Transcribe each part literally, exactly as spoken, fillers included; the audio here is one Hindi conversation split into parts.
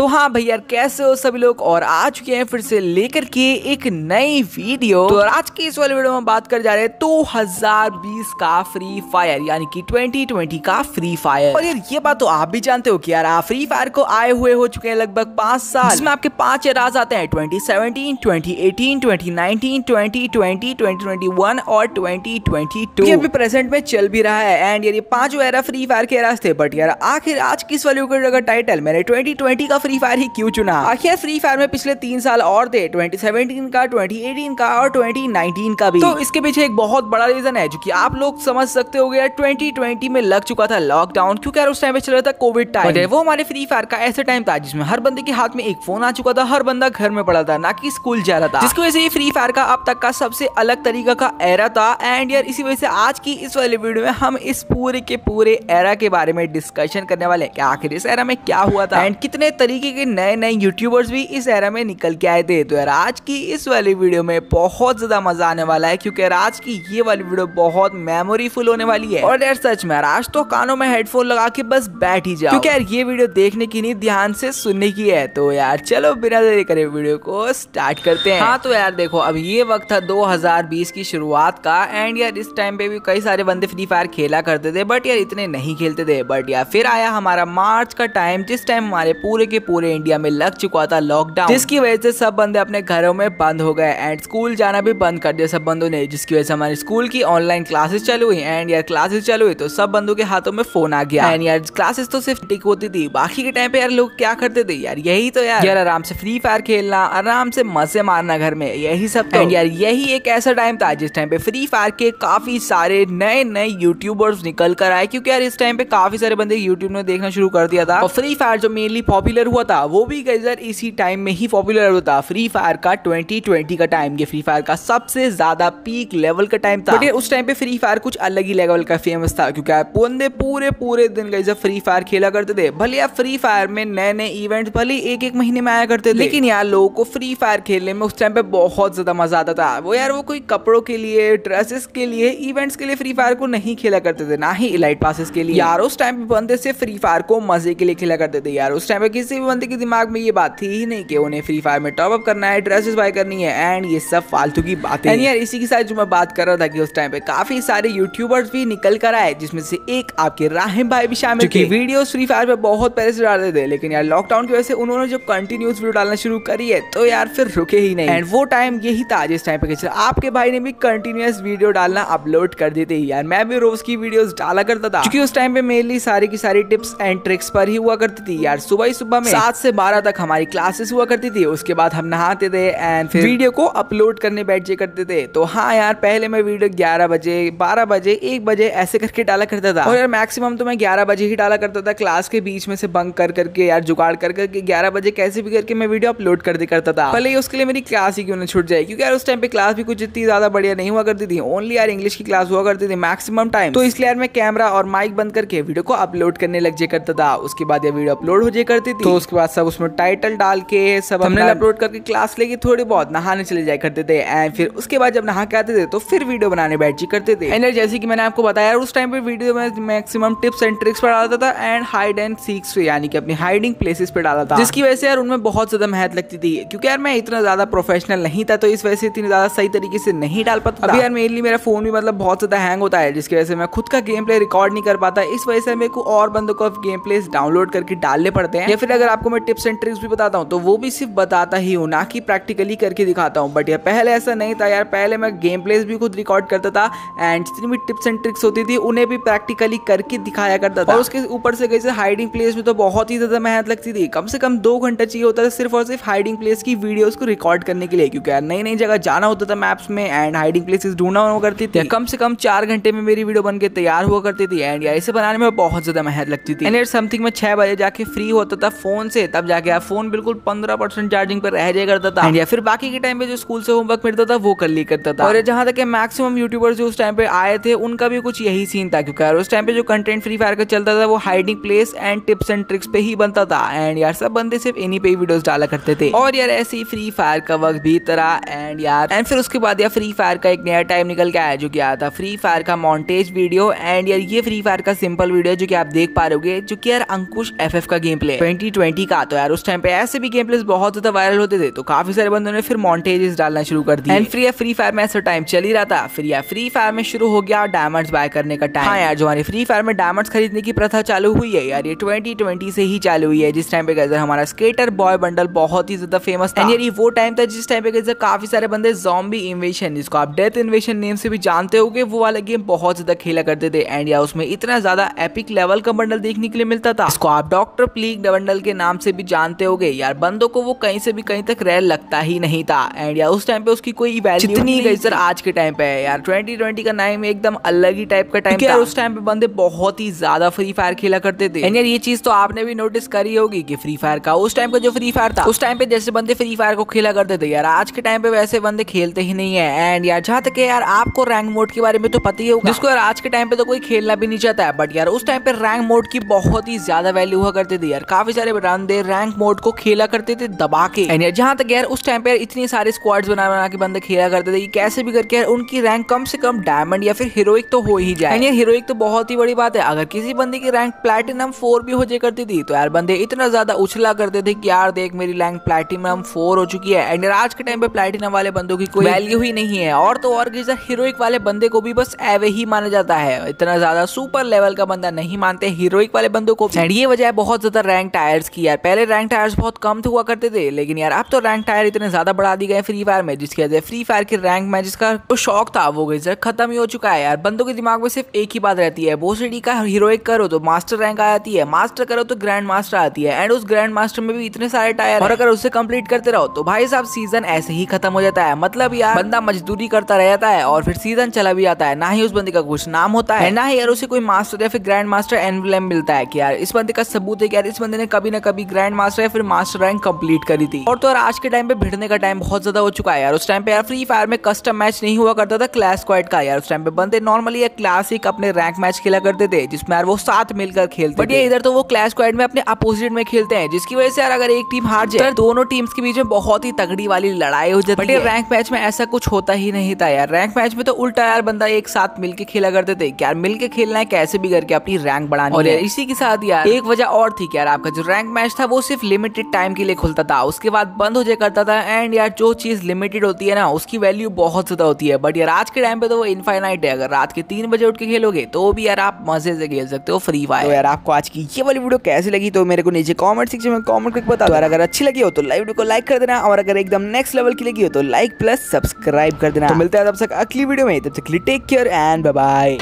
तो हाँ भैया, कैसे हो सभी लोग, और आ चुके हैं फिर से लेकर के एक नई वीडियो। तो आज की इस वाली वीडियो में बात कर जा रहे हैं दो हज़ार बीस का फ्री फायर, यानी कि ट्वेंटी ट्वेंटी का फ्री फायर। और यार ये बात तो आप भी जानते हो कि यार फ्री फायर को आए हुए हो चुके हैं लगभग पांच साल, जिसमें आपके पांच एराज आते हैं twenty seventeen, twenty eighteen, twenty nineteen, twenty twenty, twenty twenty one और ट्वेंटी ट्वेंटी टू। ये भी प्रेजेंट में चल भी रहा है। एंड यार ये पांचों एरा फ्री फायर के एराज थे, बट यार आखिर आज की इस वाली वीडियो का टाइटल मैंने ट्वेंटी ट्वेंटी का फ्री फायर ही क्यों चुना। आखिर फ्री फायर में पिछले तीन साल और थे, ट्वेंटी सेवनटीन का, ट्वेंटी एटीन का और ट्वेंटी नाइनटीन का भी। तो इसके पीछे एक बहुत बड़ा रीजन है जो कि आप लोग समझ सकते हो। यार ट्वेंटी ट्वेंटी में लग चुका था लॉकडाउन, क्योंकि यार उस टाइम पे चल रहा था कोविड टाइम। वो हमारे फ्री फायर का ऐसा टाइम था जिसमें हर बंदे के हाथ में एक फोन आ चुका था, हर बंदा घर में पड़ा था, ना कि स्कूल जा रहा था, जिसकी वजह से फ्री फायर का अब तक का सबसे अलग तरीका का एरा था। एंड यार इसी वजह से आज की इस वाली वीडियो में हम इस पूरे के पूरे एरा के बारे में डिस्कशन करने वाले हैं कि आखिर इस एरा में क्या हुआ था एंड कितने के नए नए यूट्यूबर्स भी इस एरा में निकल के आए थे। तो यार आज की इस वाली वीडियो में बहुत ज्यादा मजा आने वाला है, क्योंकि यार आज की ये वाली वीडियो बहुत मेमोरीफुल होने वाली है। और यार सच में आज तो कानों में हेडफोन लगा के बस बैठ ही जाओ, क्योंकि यार ये वीडियो देखने की नहीं, ध्यान से सुनने की है। तो यार चलो बिना देरी करे वीडियो को स्टार्ट करते हैं। हाँ तो यार देखो, अब ये वक्त था दो हजार बीस की शुरुआत का। एंड यार इस टाइम पे भी कई सारे बंदे फ्री फायर खेला करते थे, बट यार इतने नहीं खेलते थे। बट यार फिर आया हमारा मार्च का टाइम, जिस टाइम हमारे पूरे के पूरे इंडिया में लग चुका था लॉकडाउन, जिसकी वजह से सब बंदे अपने घरों में बंद हो गए एंड स्कूल जाना भी बंद कर दिया सब बंदों ने, जिसकी वजह से हमारे स्कूल की ऑनलाइन क्लासेस चालू हुई। एंड यार क्लासेस चालू हुई तो सब बंदों के हाथों में फोन आ गया। एंड यार क्लासेस तो सिर्फ टिक होती थी, बाकी के टाइम पे यार लोग क्या करते थे यार, यही तो यार यार आराम से फ्री फायर खेलना, आराम से मजे मारना घर में, यही सब। एंड यार यही एक ऐसा टाइम था जिस टाइम पे फ्री फायर के काफी सारे नए नए यूट्यूबर्स निकल कर आए, क्योंकि यार इस टाइम पे काफी सारे बंदे यूट्यूब में देखना शुरू कर दिया था। और फ्री फायर जो मेनली पॉपुलर हुआ था वो भी गजर इसी टाइम में ही पॉपुलर होता था। फ्री फायर का ट्वेंटी ट्वेंटी का टाइम, ये फ्री फायर का सबसे ज्यादा पीक लेवल का टाइम था। बट उस टाइम पे फ्री फायर कुछ अलग ही लेवल का फेमस था, क्योंकि आप बंदे पूरे पूरे दिन गजर फ्री फायर खेला करते थे। भले आप फ्री फायर में नए नए इवेंट भले एक एक महीने में आया करते थे, लेकिन यार लोगों को फ्री फायर खेलने में उस टाइम पे बहुत ज्यादा मजा आता था। वो यार वो कोई कपड़ों के लिए, ड्रेसेस के लिए, इवेंट्स के लिए फ्री फायर को नहीं खेला करते थे, ना ही इलाइट पासिस के लिए। यार उस टाइम पे बंदे से फ्री फायर को मजे के लिए खेला करते थे। यार उस टाइम पे किसी बंदे के दिमाग में ये बात थी ही नहीं कि उन्हें फ्री फायर में टॉप अप करना है, ड्रेसेस बाय करनी है एंड ये सब फालतू की बातें। यार इसी के साथ जो मैं बात कर रहा था कि उस टाइम पे काफी सारे यूट्यूबर्स भी निकल कर आए, जिसमें से एक आपके राहिम भाई भी शामिल थे। वीडियोस फ्री फायर पे बहुत पहले से डालते थे, लेकिन यार लॉकडाउन की वजह से उन्होंने जब कंटिन्यूस वीडियो डालना शुरू करी है तो यार फिर रुके ही नहीं। एंड वो टाइम यही था जिस टाइम पे आपके भाई ने भी कंटिन्यूस वीडियो डालना अपलोड कर देते ही। यार मैं भी रोज की वीडियोस डाला करता था, क्योंकि उस टाइम पे मेनली सारी की सारी टिप्स एंड ट्रिक्स पर ही हुआ करती थी। यार सुबह ही सुबह में सात से बारह तक हमारी क्लासेस हुआ करती थी, उसके बाद हम नहाते थे एंड फिर वीडियो को अपलोड करने बैठ जाया करते थे। तो हाँ यार पहले मैं वीडियो ग्यारह बजे, बारह बजे, एक बजे ऐसे करके डाला करता था। और यार मैक्सिमम तो मैं ग्यारह बजे ही डाला करता था, क्लास के बीच में से बंक कर करके यार जुगाड़ कर करके ग्यारह बजे कैसे भी करके मैं वीडियो अपलोड कर दिया करता था, भले ही उसके लिए मेरी क्लास ही क्यों ना छूट जाए। क्योंकि यार उस टाइम पे क्लास भी कुछ इतनी ज्यादा बढ़िया नहीं हुआ करती थी, ओनली यार इंग्लिश की क्लास हुआ करती थी मैक्सिमम टाइम, तो इसलिए यार मैं कैमरा और माइक बंद करके वीडियो को अपलोड करने लग जाया करता था। उसके बाद ये वीडियो अपलोड हो जाया करती थी, उसके बाद सब उसमें टाइटल डाल के सब हमने अपलोड करके क्लास लेके थोड़ी बहुत नहाने चले जाया करते थे। एंड फिर उसके बाद जब नहा के आते थे तो फिर वीडियो बनाने बैठ जी करते थे। एंड जैसे कि मैंने आपको बताया उस टाइम पे वीडियो में मैक्सिमम टिप्स एंड ट्रिक्स पर डालता था एंड हाइड एंड सीक्स पे, यानी कि अपनी हाइडिंग प्लेसेस पे डाला था, जिसकी वजह से यार उनमें बहुत ज्यादा मेहनत लगती थी। क्योंकि यार मैं इतना ज्यादा प्रोफेशनल नहीं था, तो इस वजह से इतनी ज्यादा सही तरीके से नहीं डाल पाता। अभी यार मेनली मेरा फोन भी मतलब बहुत ज्यादा हैंग होता है, जिसकी वजह से मैं खुद का गेम प्ले रिकॉर्ड नहीं कर पाता। इस वजह से मेरे को और बंदों को गेम प्ले डाउनलोड करके डालने पड़ते हैं, या फिर अगर आपको मैं टिप्स एंड ट्रिक्स भी बताता हूँ तो वो भी सिर्फ बताता ही हूँ, ना कि प्रैक्टिकली करके दिखाता हूँ। बट यार पहले ऐसा नहीं था। यार पहले मैं गेम प्लेस भी खुद रिकॉर्ड करता था एंड जितनी भी टिप्स एंड ट्रिक्स होती थी उन्हें भी प्रैक्टिकली करके दिखाया करता था। और उसके ऊपर से कैसे हाइडिंग प्लेस में तो बहुत ही ज्यादा मेहनत लगती थी, कम से कम दो घंटा चाहिए होता था सिर्फ और सिर्फ हाइडिंग प्लेस की वीडियोस को रिकॉर्ड करने के लिए, क्योंकि यार नई नई जगह जाना होता था मैप्स में एंड हाइडिंग प्लेसेस ढूंढना हुआ करती थी। कम से कम चार घंटे में मेरी वीडियो बनकर तैयार हुआ करती थी एंड यार इसे बनाने में बहुत ज्यादा मेहनत लगती थी। एंड यार समथिंग में छह बजे जाके फ्री होता था फोन से, तब जाके यार फोन बिल्कुल पंद्रह परसेंट चार्जिंग पर रह जाया करता था। या फिर बाकी के टाइम पे जो स्कूल से होमवर्क मिलता था वो कर लिया करता था। और जहां तक मैक्सिमम यूट्यूबर्स जो उस टाइम पे आए थे उनका भी कुछ यही सीन था, क्योंकि यार उस टाइम पे जो कंटेंट फ्री फायर का चलता था वो hiding place and tips and tricks पे ही बनता था। एंड यार सब बंदे सिर्फ इन्हीं पे ही वीडियोस डाला करते थे। और यार ऐसे ही फ्री फायर का वक्त बीत रहा। एंड यार एंड फिर उसके बाद यार फ्री फायर का एक नया टाइम निकल के आया, जो कि आया था फ्री फायर का मॉन्टेज वीडियो। एंड यार ये फ्री फायर का सिंपल वीडियो जो कि आप देख पा रहे हो, जो कि यार अंकुश एफ एफ का game play twenty twenty twenty का। तो यार उस टाइम पे ऐसे भी गेम प्लेस बहुत ज्यादा वायरल होते थे, तो काफी सारे बंदों ने फिर मॉन्टेजेस डालना शुरू कर दिए। एंड फ्री फ्री फायर में ऐसा टाइम चल ही रहा था, फिर यार फ्री फायर में शुरू हो गया डायमंड्स बाय करने का टाइम। हाँ यार, जो हमारी फ्री फायर में डायमंड्स खरीदने की प्रथा चालू हुई है यार, ये ट्वेंटी ट्वेंटी से ही चालू हुई है, जिस टाइम पे गजर हमारा स्केटर बॉय बंडल बहुत ही ज्यादा फेमस था। यार ये वो टाइम था जिस टाइम पे गजर काफी सारे बंदे जॉम्बी इन्वेशन, जिसको आप डेथ इन्वेशन नेम से भी जानते होगे, वो वाला गेम बहुत ज्यादा खेला करते थे। एंड यार उसमें इतना ज्यादा एपिक लेवल का बंडल देखने के लिए मिलता था, इसको आप डॉक्टर प्लीग बंडल के नाम से भी जानते होगे। यार बंदों को वो कहीं से भी कहीं तक रेल लगता ही नहीं था। एंड यार उस टाइम पे उसकी कोई वैल्यू जितनी गई सर आज के टाइम पे है यार, ट्वेंटी ट्वेंटी का नाम एकदम अलग ही टाइप का टाइम था। यार उस टाइम पे बंदे बहुत ही ज्यादा फ्री फायर खेला करते थे। एंड यार ये चीज तो आपने भी नोटिस करी होगी कि फ्री फायर का उस टाइम का जो फ्री फायर था, उस टाइम पे जैसे बंदे फ्री फायर को खेला करते थे, यार आज के टाइम पे वैसे बंदे खेलते ही नहीं है। एंड यार जहाँ तक यार आपको रैंक मोड के बारे में तो पता ही होगा, जिसको यार आज के टाइम पे तो कोई खेलना भी नहीं चाहता है, बट यार उस टाइम पे रैंक मोड की बहुत ही ज्यादा वैल्यू हुआ करती थी। यार काफी सारे बंदे रैंक मोड को खेला करते थे दबा के। यार जहाँ तक यार उस टाइम पे इतनी सारी स्क्वाड्स बना बना के बंदे खेला करते थे कि कैसे भी करके यार उनकी रैंक कम से कम डायमंड या फिर हीरोइक तो हो ही जाए। यार हीरोइक तो बहुत ही बड़ी बात है, अगर किसी बंदे की रैंक प्लैटिनम फोर भी हो जाए करती थी, तो यार बंदे इतना ज्यादा उछला करते थे कि यार देख मेरी रैंक प्लैटिनम फोर हो चुकी है। एंड आज के टाइम पे प्लैटिनम वाले बंदों की कोई वैल्यू ही नहीं है, और तो और हीरोइक वाले बंदे को भी बस एवे ही माना जाता है, इतना ज्यादा सुपर लेवल का बंदा नहीं मानते हीरोइक वाले बंदों को। एंड ये वजह है बहुत ज्यादा रैंक टायर्स की। यार पहले रैंक टायर्स बहुत कम हुआ करते थे, लेकिन यार अब तो रैंक टायर इतने ज्यादा बढ़ा दी गए फ्री फायर में, जिसकी वजह से फ्री फायर के रैंक मैच का जो शौक था वो गई सर खत्म ही हो चुका है। यार बंदों के दिमाग में सिर्फ एक ही बात रहती है, बोसडी का हीरोइक करो तो मास्टर रैंक आ जाती है, मास्टर करो तो ग्रैंड मास्टर आती है, एंड उस ग्रैंड मास्टर में भी इतने सारे टायर, और अगर उससे कंप्लीट करते रहो तो भाई साहब सीजन ऐसे ही खत्म हो जाता है। मतलब यार बंदा मजदूरी करता रह जाता है और फिर सीजन चला भी जाता है, ना ही उस बंदे का कुछ नाम होता है, ना ही यार उसे कोई मास्टर या फिर ग्रैंड मास्टर एनवेलम मिलता है कि यार इस बंदे का सबूत है कि यार इस बंदे ने कभी ना कभी ग्रैंड मास्टर या फिर मास्टर रैंक कंप्लीट करी थी। और तो यार आज के टाइम पे भिड़ने का टाइम बहुत ज्यादा हो चुका है। यार उस टाइम पे यार फ्री फायर में कस्टम मैच नहीं हुआ करता था क्लास क्वाइट का, यार उस टाइम पे बंदे नॉर्मली या क्लासिक अपने रैंक मैच खेला करते थे, जिसमें यार वो साथ मिलकर खेलते थे। इधर तो वो क्लास क्वाइट में अपने अपोजिट में खेलते हैं, जिसकी वजह से यार अगर एक टीम हार जाए तो दोनों टीम्स के बीच में बहुत ही तगड़ी वाली लड़ाई हो जाती है। रैंक मैच में ऐसा कुछ होता ही नहीं था। यार रैंक मैच में तो उल्टा यार बंदा एक साथ मिलकर खेला करते थे, यार मिलकर खेलना है कैसे भी करके अपनी रैंक बढ़ानी। और यार इसी के साथ यार एक वजह और थी कि यार आपका जो रैंक मैच था वो सिर्फ लिमिटेड टाइम के लिए खुलता था, उसके बाद बंद हो जाया करता था। एंड यार जो चीज लिमिटेड होती है ना, उसकी वैल्यू बहुत ज्यादा होती है, बट यार आज के टाइम पे तो वो इनफाइनाइट है। अगर रात के तीन बजे उठ के खेलोगे तो भी यार आप मजे से खेल सकते हो फ्री फायर। तो यार आपको आज की ये वाली वीडियो कैसी लगी तो मेरे को नीचे कमेंट सेक्शन में कमेंट करके बता दो। यार अगर अच्छी लगी हो तो लाइव वीडियो को लाइक कर देना, और अगर एकदम नेक्स्ट लेवल की लगी हो तो लाइक प्लस सब्सक्राइब कर देना। तो मिलते हैं तब तक अगली वीडियो में, तब तक take care and bye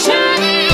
bye.